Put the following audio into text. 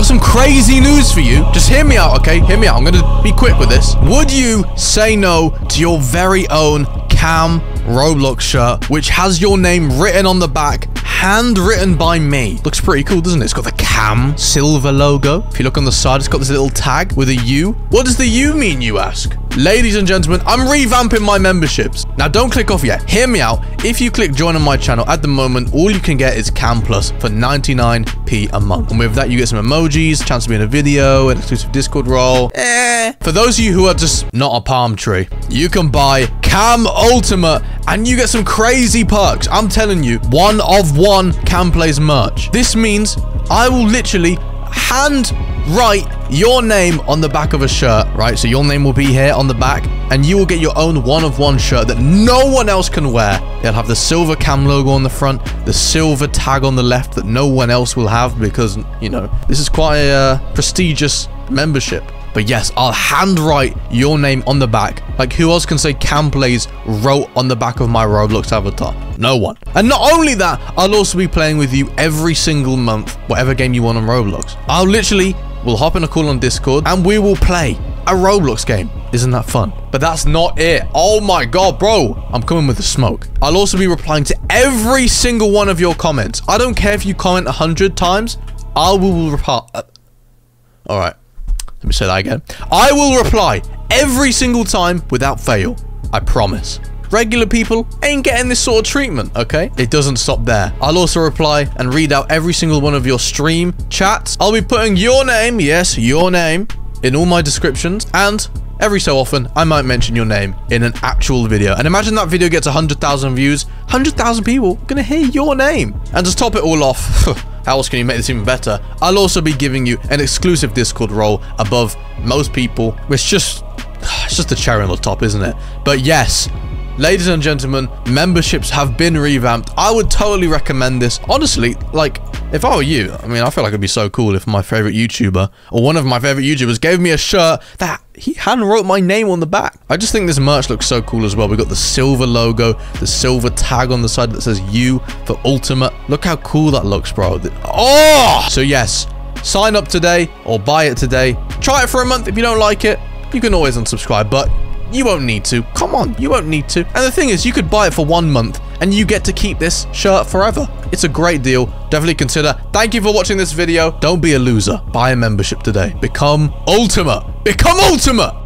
got some crazy news for you. Just hear me out, okay? Hear me out. I'm gonna be quick with this. Would you say no to your very own Cam Roblox shirt, which has your name written on the back, handwritten by me? Looks pretty cool, doesn't it? It's got the Cam Silver logo. If you look on the side, it's got this little tag with a U. What does the U mean, you ask? Ladies and gentlemen, I'm revamping my memberships. Now, don't click off yet. Hear me out. If you click join on my channel, at the moment, all you can get is CamPlus for 99p a month. And with that, you get some emojis, chance to be in a video, an exclusive Discord role. For those of you who are just not a palm tree, you can buy CamUltimate and you get some crazy perks. I'm telling you, one of one CamPlays merch. This means I will literally handwrite your name on the back of a shirt, right? So your name will be here on the back and you will get your own one-of-one shirt that no one else can wear. It'll have the silver Cam logo on the front, the silver tag on the left that no one else will have because, you know, this is quite a prestigious membership. But yes, I'll handwrite your name on the back. Like, who else can say CamPlays wrote on the back of my Roblox avatar? No one. And not only that, I'll also be playing with you every single month, whatever game you want on Roblox. I'll literally, we'll hop in a call on Discord and we will play a Roblox game. Isn't that fun? But that's not it. Oh my God, bro. I'm coming with the smoke. I'll also be replying to every single one of your comments. I don't care if you comment 100 times. I will reply. All right. Let me say that again. I will reply every single time without fail. I promise. Regular people ain't getting this sort of treatment, okay? It doesn't stop there. I'll also reply and read out every single one of your stream chats. I'll be putting your name, yes, your name, in all my descriptions. And every so often, I might mention your name in an actual video. And imagine that video gets 100,000 views. 100,000 people are gonna hear your name. And to top it all off... How else can you make this even better? I'll also be giving you an exclusive Discord role above most people. It's just the cherry on the top, isn't it? But yes, ladies and gentlemen, memberships have been revamped. I would totally recommend this. Honestly, like, if I were you, I mean, I feel like it'd be so cool if my favorite YouTuber or one of my favorite YouTubers gave me a shirt that he handwrote my name on the back. I just think this merch looks so cool as well. We've got the silver logo, the silver tag on the side that says U for Ultimate. Look how cool that looks, bro. Oh! So yes, sign up today or buy it today. Try it for a month. If you don't like it, you can always unsubscribe, but you won't need to. Come on, you won't need to. And the thing is, you could buy it for 1 month and you get to keep this shirt forever. It's a great deal. Definitely consider. Thank you for watching this video. Don't be a loser. Buy a membership today. Become Ultimate. Become Ultimate!